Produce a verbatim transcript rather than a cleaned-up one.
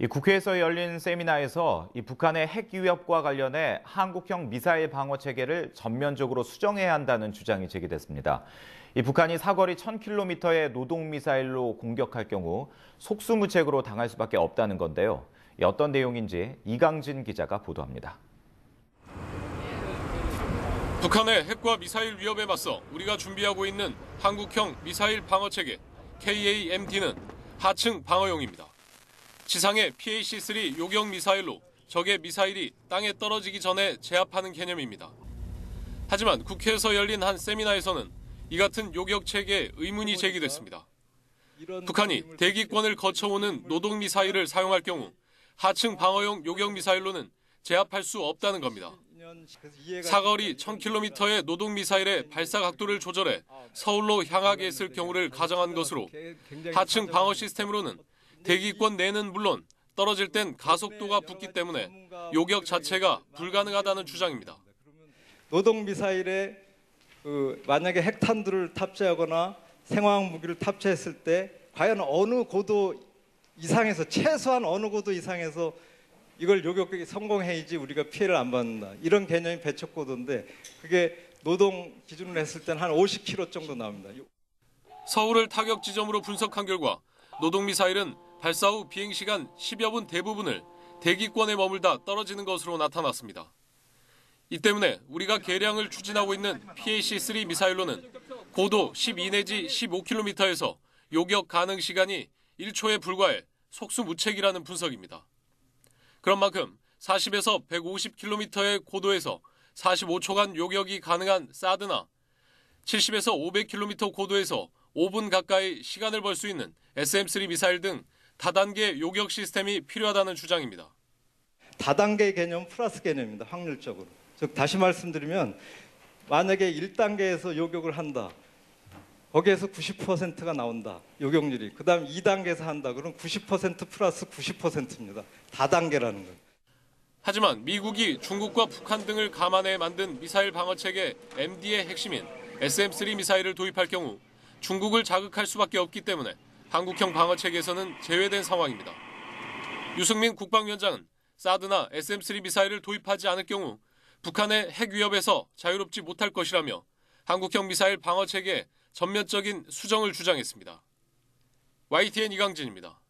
이 국회에서 열린 세미나에서 이 북한의 핵 위협과 관련해 한국형 미사일 방어 체계를 전면적으로 수정해야 한다는 주장이 제기됐습니다. 이 북한이 사거리 천 킬로미터의 노동 미사일로 공격할 경우 속수무책으로 당할 수밖에 없다는 건데요. 어떤 내용인지 이강진 기자가 보도합니다. 북한의 핵과 미사일 위협에 맞서 우리가 준비하고 있는 한국형 미사일 방어 체계 케이 에이 엠 티는 하층 방어용입니다. 지상의 피 에이 씨 쓰리 요격 미사일로 적의 미사일이 땅에 떨어지기 전에 제압하는 개념입니다. 하지만 국회에서 열린 한 세미나에서는 이 같은 요격 체계에 의문이 제기됐습니다. 북한이 대기권을 거쳐오는 노동 미사일을 사용할 경우 하층 방어용 요격 미사일로는 제압할 수 없다는 겁니다. 사거리 천 킬로미터의 노동 미사일의 발사 각도를 조절해 서울로 향하게 했을 경우를 가정한 것으로 하층 방어 시스템으로는 대기권 내는 물론 떨어질 땐 가속도가 붙기 때문에 요격 자체가 불가능하다는 주장입니다. 노동 미사일에 그 만약에 핵탄두를 탑재하거나 생화학 무기를 탑재했을 때 과연 어느 고도 이상에서 최소한 어느 고도 이상에서 이걸 요격이 성공해야지 우리가 피해를 안 받는다. 이런 개념이 배척고도인데 그게 노동 기준으로 했을 때는 한 오십 킬로미터 정도 나옵니다. 서울을 타격 지점으로 분석한 결과 노동 미사일은 발사 후 비행시간 십여 분 대부분을 대기권에 머물다 떨어지는 것으로 나타났습니다. 이 때문에 우리가 개량을 추진하고 있는 피 에이 씨 쓰리 미사일로는 고도 십이 내지 십오 킬로미터에서 요격 가능 시간이 일 초에 불과해 속수무책이라는 분석입니다. 그런 만큼 사십에서 백오십 킬로미터의 고도에서 사십오 초간 요격이 가능한 사드나 칠십에서 오백 킬로미터 고도에서 오 분 가까이 시간을 벌 수 있는 에스 엠 쓰리 미사일 등 다단계 요격 시스템이 필요하다는 주장입니다. 다단계 개념 플러스 개념입니다. 확률적으로. 즉 다시 말씀드리면 만약에 일 단계에서 요격을 한다. 거기에서 구십 퍼센트가 나온다. 요격률이. 그다음 이 단계에서 한다. 그럼 구십 퍼센트 플러스 구십 퍼센트입니다. 다단계라는 것. 하지만 미국이 중국과 북한 등을 감안해 만든 미사일 방어체계 엠 디의 핵심인 에스 엠 쓰리 미사일을 도입할 경우 중국을 자극할 수밖에 없기 때문에 한국형 방어체계에서는 제외된 상황입니다. 유승민 국방위원장은 사드나 에스 엠 쓰리 미사일을 도입하지 않을 경우 북한의 핵 위협에서 자유롭지 못할 것이라며 한국형 미사일 방어체계에 전면적인 수정을 주장했습니다. 와이티엔 이강진입니다.